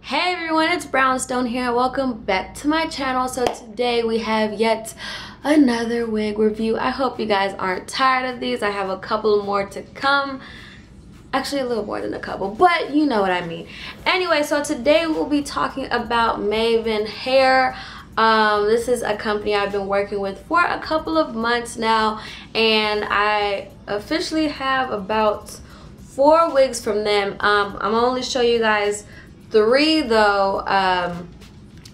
Hey everyone, it's Brownstone here. Welcome back to my channel. So today we have yet another wig review. I hope you guys aren't tired of these. I have a couple more to come. Actually, a little more than a couple, but you know what I mean. Anyway, so today we'll be talking about Mayvenn hair. This is a company I've been working with for a couple of months now, and I officially have about 4 wigs from them. I'm only show you guys 3 though,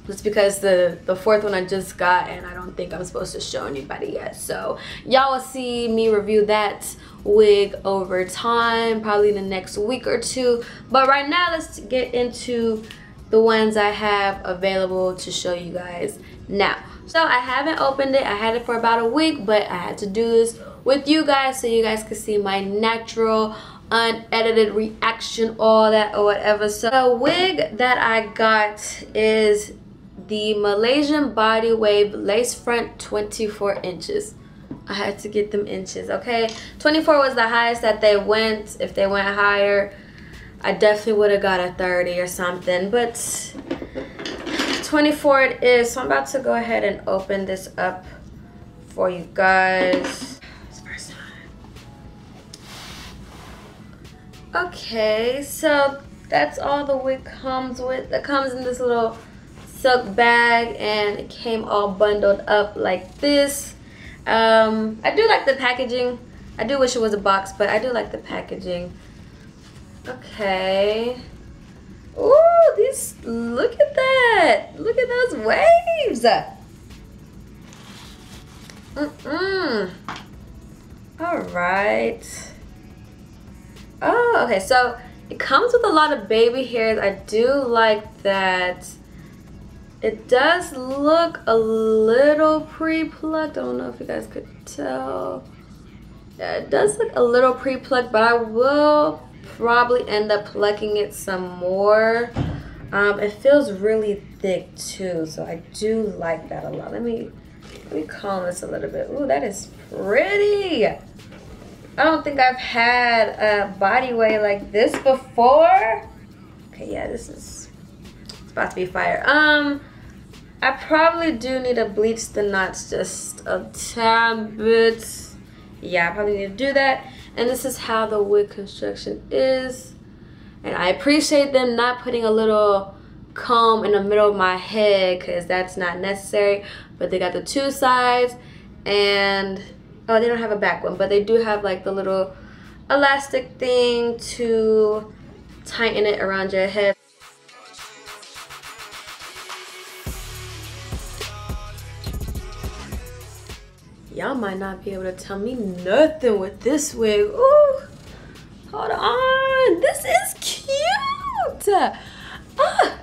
just because the 4th one I just got and I don't think I'm supposed to show anybody yet, so y'all will see me review that wig over time, probably in the next week or 2. But right now let's get into the ones I have available to show you guys now. So I haven't opened it. I had it for about a week, but I had to do this with you guys so you guys could see my natural unedited reaction, all that or whatever. So the wig that I got is the Malaysian Body Wave Lace Front 24 inches. I had to get them inches, okay? 24 was the highest that they went. If they went higher, I definitely would have got a 30 or something, but 24 it is. So I'm about to go ahead and open this up for you guys. Okay, so that's all the wig comes with. It comes in this little silk bag and it came all bundled up like this. I do like the packaging. I do wish it was a box, but I do like the packaging. Okay. Ooh, these, look at that. Look at those waves. All right. Oh, okay, so it comes with a lot of baby hairs. I do like that. It does look a little pre-plucked. I don't know if you guys could tell. Yeah, it does look a little pre-plucked, but I will probably end up plucking it some more. It feels really thick too, so I do like that a lot. Let me comb this a little bit. Ooh, that is pretty. I don't think I've had a body wave like this before. Okay, yeah, this is, it's about to be fire. I probably do need to bleach the knots just a tad bit. Yeah, I probably need to do that. And this is how the wig construction is. And I appreciate them not putting a little comb in the middle of my head because that's not necessary. But they got the 2 sides and... oh, they don't have a back one, but they do have like the little elastic thing to tighten it around your head. Y'all might not be able to tell me nothing with this wig. Ooh, hold on. This is cute. Ah.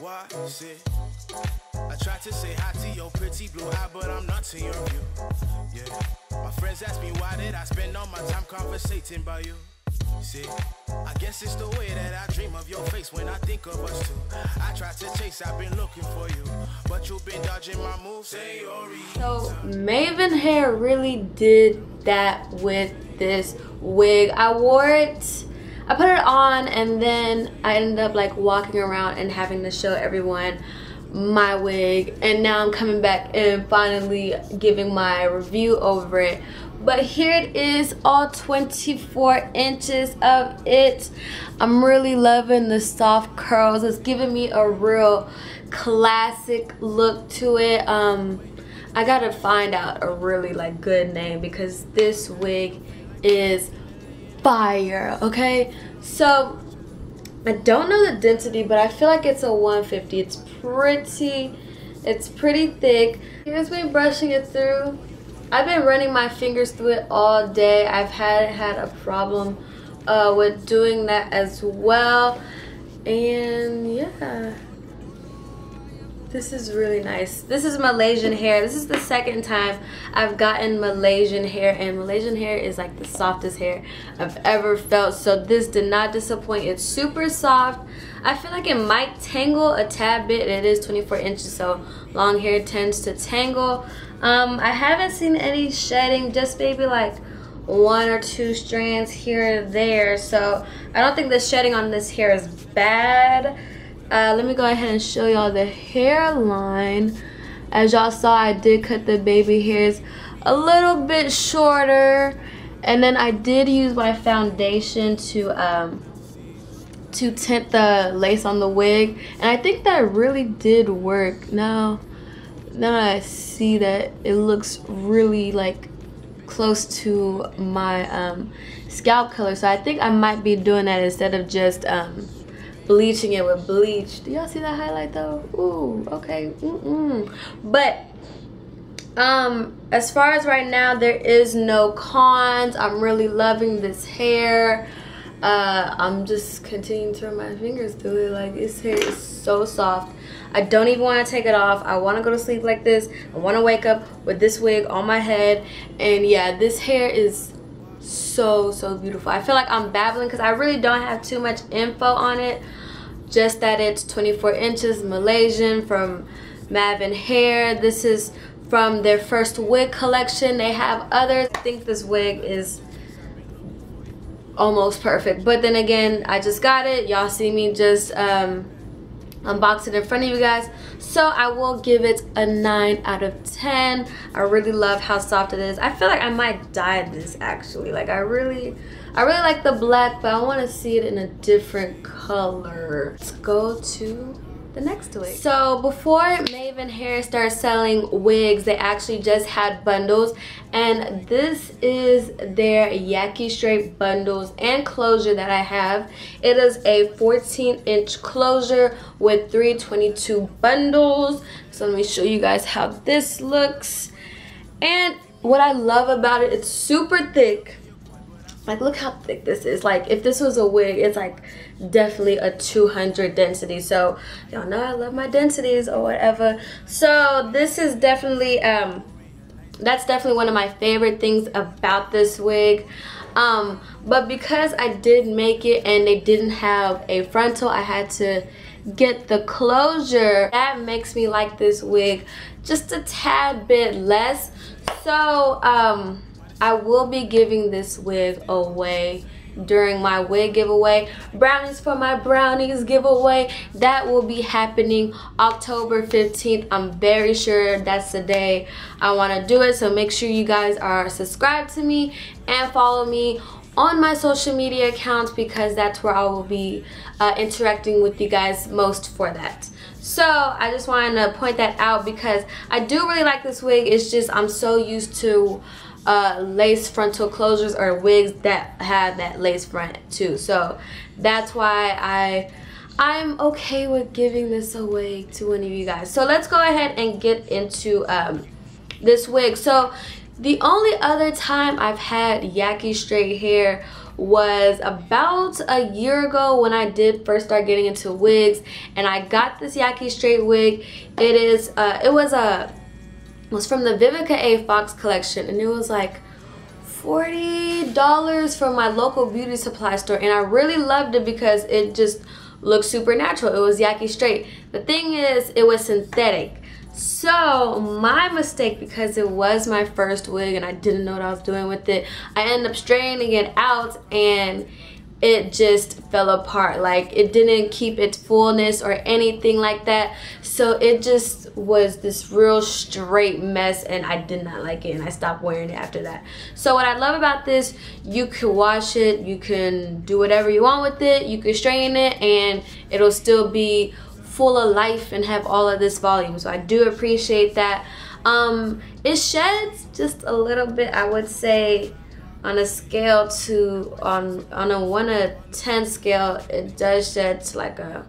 Why, see? I tried to say hi to your pretty blue eye, but I'm not to your view. Yeah, my friends ask me why did I spend all my time conversating about you. See, I guess it's the way that I dream of your face when I think of us two. I tried to chase, I've been looking for you, but you've been dodging my moves. So Mayvenn hair really did that with this wig. I wore it. I put it on and then I ended up like walking around and having to show everyone my wig, and now I'm coming back and finally giving my review over it. But here it is, all 24 inches of it. I'm really loving the soft curls. It's giving me a real classic look to it. I gotta find out a really like good name because this wig is fire. Okay, so I don't know the density, but I feel like it's a 150. It's pretty thick. Here's me brushing it through. I've been running my fingers through it all day. I've had a problem with doing that as well, and yeah, this is really nice. This is Malaysian hair. This is the second time I've gotten Malaysian hair, and Malaysian hair is like the softest hair I've ever felt, so this did not disappoint. It's super soft. I feel like it might tangle a tad bit. It is 24 inches, so long hair tends to tangle. I haven't seen any shedding, just maybe like one or two strands here or there, so I don't think the shedding on this hair is bad. Let me go ahead and show y'all the hairline. As y'all saw, I did cut the baby hairs a little bit shorter, and then I did use my foundation to tint the lace on the wig, and I think that really did work. Now I see that it looks really like close to my scalp color, so I think I might be doing that instead of just bleaching it with bleach. Do y'all see that highlight though? Ooh, okay. But as far as right now, there is no cons. I'm really loving this hair. I'm just continuing to run my fingers through it. Like, this hair is so soft. I don't even want to take it off. I want to go to sleep like this. I want to wake up with this wig on my head. And yeah, this hair is so beautiful. I feel like I'm babbling because I really don't have too much info on it, just that it's 24 inches Malaysian from Mayvenn hair. This is from their first wig collection. They have others. I think this wig is almost perfect, but then again, I just got it. Y'all see me just unbox it in front of you guys, so I will give it a 9 out of 10. I really love how soft it is. I feel like I might dye this actually. Like, I really like the black, but I want to see it in a different color. Let's go to the next wig. So before Mayvenn hair started selling wigs, they actually just had bundles, and this is their Yaki Straight bundles and closure that I have. It is a 14-inch closure with 322 bundles. So let me show you guys how this looks. And what I love about it, it's super thick. Like, look how thick this is. Like, if this was a wig, it's like definitely a 200 density. So y'all know I love my densities or whatever. So this is definitely that's definitely one of my favorite things about this wig. But because I did make it and they didn't have a frontal, I had to get the closure. That makes me like this wig just a tad bit less. So I will be giving this wig away during my wig giveaway. Brownies for my brownies giveaway. That will be happening October 15th. I'm very sure that's the day I want to do it. So make sure you guys are subscribed to me and follow me on my social media accounts, because that's where I will be interacting with you guys most for that. So I just wanted to point that out because I do really like this wig. It's just I'm so used to lace frontal closures or wigs that have that lace front too, so that's why I I'm okay with giving this away to any of you guys. So let's go ahead and get into this wig. So the only other time I've had Yaki Straight hair was about a year ago when I did first start getting into wigs, and I got this Yaki Straight wig. It is it was from the Vivica A Fox collection, and it was like $40 from my local beauty supply store, and I really loved it because it just looked super natural. It was Yaki Straight. The thing is, it was synthetic. So my mistake, because it was my first wig and I didn't know what I was doing with it, I ended up straining it out and it just fell apart. Like, it didn't keep its fullness or anything like that. So it just was this real straight mess, and I did not like it, and I stopped wearing it after that. So what I love about this, you can wash it, you can do whatever you want with it, you can strain it, and it'll still be full of life and have all of this volume. So I do appreciate that. It sheds just a little bit, I would say, on a scale to on a 1 to 10 scale, it does shed to like a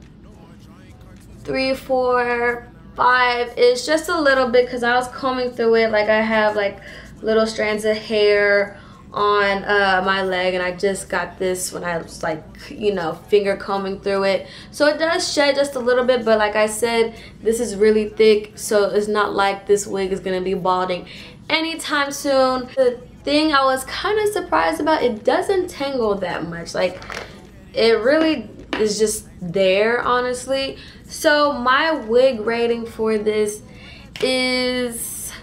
3, 4, 5. It's just a little bit, because I was combing through it, like I have like little strands of hair on my leg, and I just got this when I was like, you know, finger combing through it. So it does shed just a little bit, but like I said, this is really thick, so it's not like this wig is gonna be balding anytime soon. The thing I was kind of surprised about, it doesn't tangle that much. Like, it really is just there, honestly. So my wig rating for this is,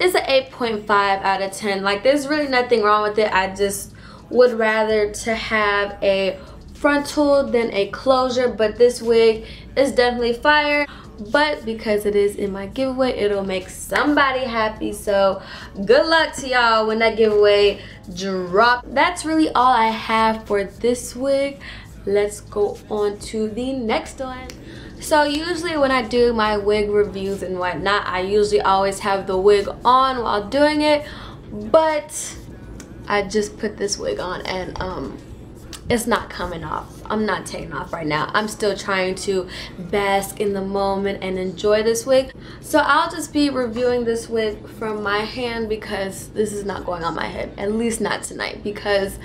it's an 8.5 out of 10. Like, there's really nothing wrong with it. I just would rather to have a frontal than a closure, but this wig is definitely fire. But because it is in my giveaway, it'll make somebody happy. So good luck to y'all when that giveaway drops. That's really all I have for this wig. Let's go on to the next one. So usually when I do my wig reviews and whatnot, I usually always have the wig on while doing it, but I just put this wig on and it's not coming off. I'm not taking off right now. I'm still trying to bask in the moment and enjoy this wig. So I'll just be reviewing this wig from my hand, because this is not going on my head, at least not tonight, because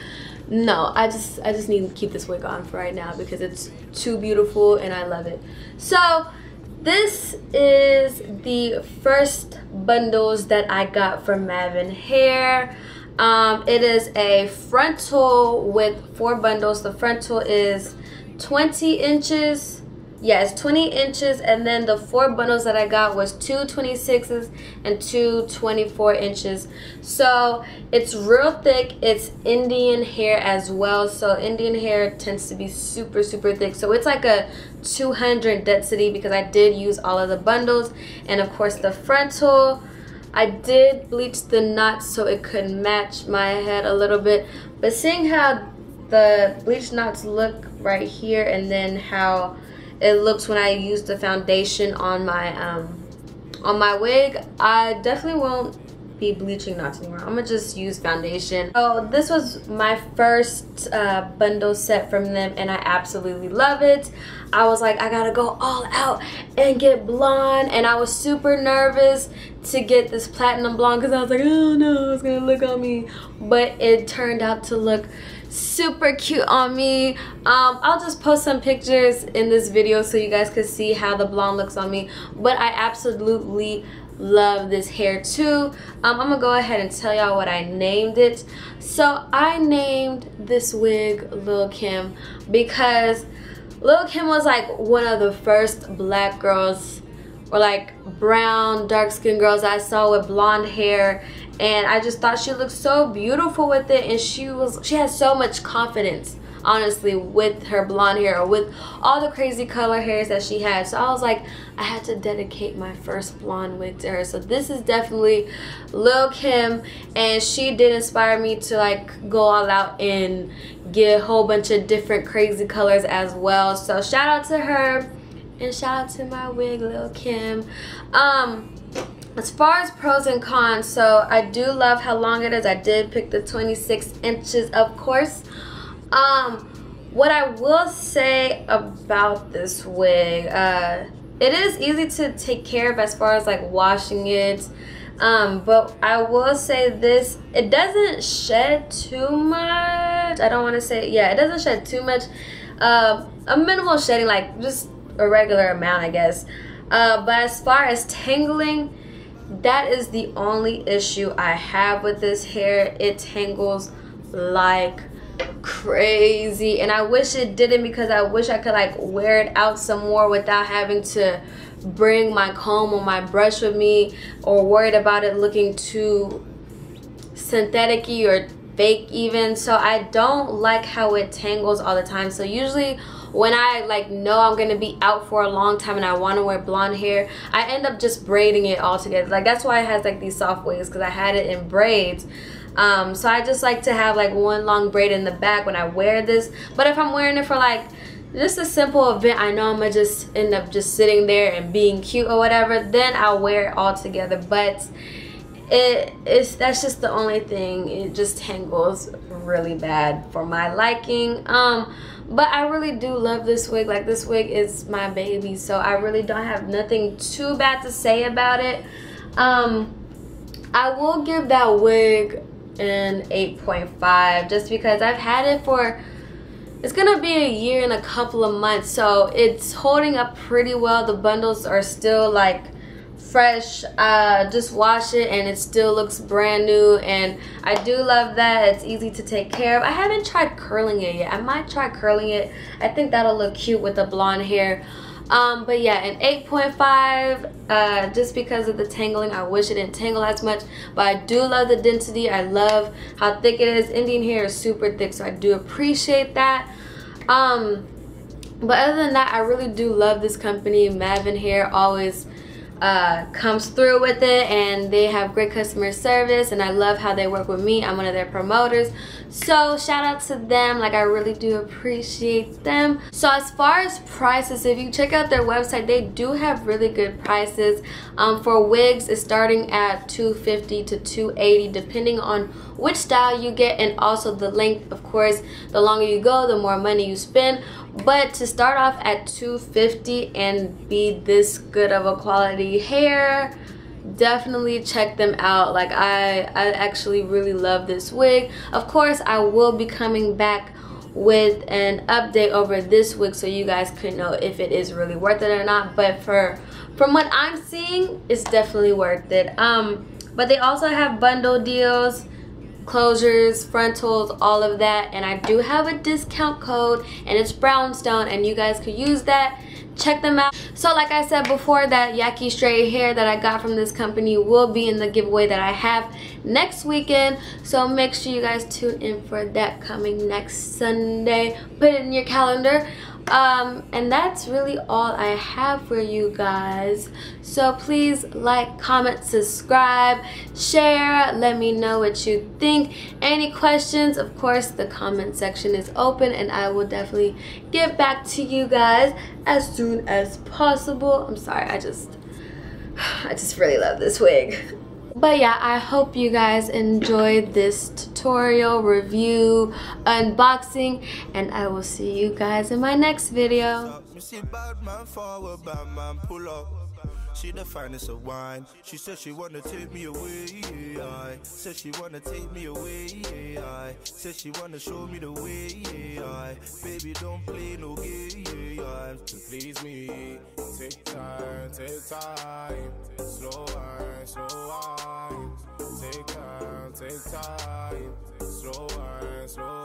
no, I just need to keep this wig on for right now because it's too beautiful and I love it. So this is the first bundles that I got from Mayvenn Hair. It is a frontal with 4 bundles. The frontal is 20 inches. Yes, yeah, 20 inches, and then the 4 bundles that I got was 2 26s and 2 24 inches. So it's real thick. It's Indian hair as well. So Indian hair tends to be super, super thick. So it's like a 200 density because I did use all of the bundles. And of course the frontal, I did bleach the knots so it could match my head a little bit. But seeing how the bleach knots look right here and then how it looks when I use the foundation on my wig, I definitely won't be bleaching knots anymore. I'm gonna just use foundation. So this was my first bundle set from them, and I absolutely love it. I was like, I gotta go all out and get blonde, and I was super nervous to get this platinum blonde because I was like, oh no, it's gonna look on me, but it turned out to look super cute on me. I'll just post some pictures in this video so you guys can see how the blonde looks on me, but I absolutely love this hair too. I'm gonna go ahead and tell y'all what I named it. So I named this wig Lil' Kim because Lil' Kim was like one of the first black girls, or like brown dark-skinned girls I saw with blonde hair, and I just thought she looked so beautiful with it, and she had so much confidence, honestly, with her blonde hair, or with all the crazy color hairs that she had. So I was like, I had to dedicate my first blonde wig to her. So this is definitely Lil' Kim, and she did inspire me to like go all out and get a whole bunch of different crazy colors as well. So shout out to her, and shout out to my wig Lil' Kim. As far as pros and cons, so I do love how long it is. I did pick the 26 inches, of course. What I will say about this wig, it is easy to take care of as far as like washing it, but I will say this, it doesn't shed too much. I don't want to say, yeah, it doesn't shed too much. A minimal shedding, like just a regular amount, I guess. But as far as tangling, that is the only issue I have with this hair. It tangles like crazy, and I wish it didn't, because I wish I could like wear it out some more without having to bring my comb or my brush with me, or worried about it looking too synthetic-y or fake even. So I don't like how it tangles all the time. So usually when I like know I'm gonna be out for a long time and I want to wear blonde hair, I end up just braiding it all together. Like that's why it has like these soft waves, because I had it in braids. So I just like to have like one long braid in the back when I wear this. But if I'm wearing it for like just a simple event, I know I'm gonna just end up just sitting there and being cute or whatever, then I'll wear it all together. But that's just the only thing. It just tangles really bad for my liking. But I really do love this wig. Like this wig is my baby, so I really don't have nothing too bad to say about it. I will give that wig an 8.5, just because I've had it for, it's gonna be a year and a couple of months, so it's holding up pretty well. The bundles are still like fresh, just wash it and it still looks brand new, and I do love that it's easy to take care of. I haven't tried curling it yet. I might try curling it. I think that'll look cute with the blonde hair. But yeah, an 8.5, just because of the tangling. I wish it didn't tangle as much, but I do love the density. I love how thick it is. Indian hair is super thick, so I do appreciate that. But other than that, I really do love this company. Mayvenn Hair always comes through with it, and they have great customer service, and I love how they work with me. I'm one of their promoters, so shout out to them. Like I really do appreciate them. So as far as prices, if you check out their website, they do have really good prices. For wigs, it's starting at $250 to $280 depending on which style you get, and also the length. Of course, the longer you go, the more money you spend, but to start off at $250 and be this good of a quality hair, definitely check them out. Like I actually really love this wig. Of course, I will be coming back with an update over this wig so you guys could know if it is really worth it or not, but from what I'm seeing, it's definitely worth it. But they also have bundle deals, closures, frontals, all of that, and I do have a discount code, and it's Brownstone, and you guys could use that. Check them out. So like I said before, that Yaki Straight hair that I got from this company will be in the giveaway that I have next weekend, so make sure you guys tune in for that coming next Sunday. Put it in your calendar. And that's really all I have for you guys, so please like, comment, subscribe, share, let me know what you think. Any questions, of course, the comment section is open, and I will definitely get back to you guys as soon as possible. I'm sorry, I just really love this wig. But yeah, I hope you guys enjoyed this tutorial, review, unboxing, and I will see you guys in my next video. She bad man forward, bad man pull up. She the finest of wine. She said she wanna take me away. I said she wanna take me away. I said she wanna show me the way. I baby don't play no game. Please me, take time, take time. Slow and slow. Take time, slow and slow.